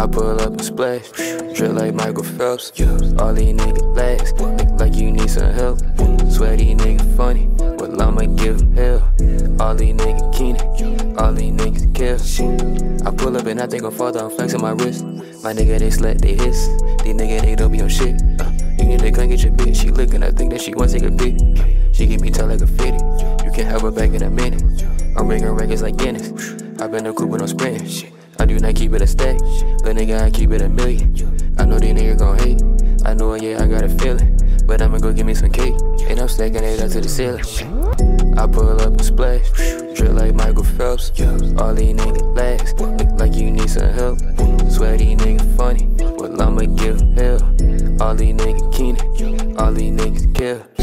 I pull up and splash, drill like Michael Phelps. All these niggas lags, look like you need some help. Sweaty nigga funny, well I'ma give him hell. All these niggas keenin', all these niggas kill. I pull up and I think I'm farther, I'm flexing my wrist. My nigga they slut, they hiss, these nigga they don't be on shit. You need to come get your bitch, she lookin', I think that she wants to take a pic. She get me tight like a fitty, you can have her back in a minute. I'm bringing records like Guinness, I been a coupe when I'm sprinting. I do not keep it a stack, little nigga I keep it a million. I know these niggas gon' hate, I know it, yeah I got a feeling. But I'ma go get me some cake, and I'm stacking it up to the ceiling. I pull up and splash, drill like Michael Phelps. All these niggas lags, look like you need some help. Sweaty nigga funny, well I'ma give hell. All these niggas keenin', all these niggas kill.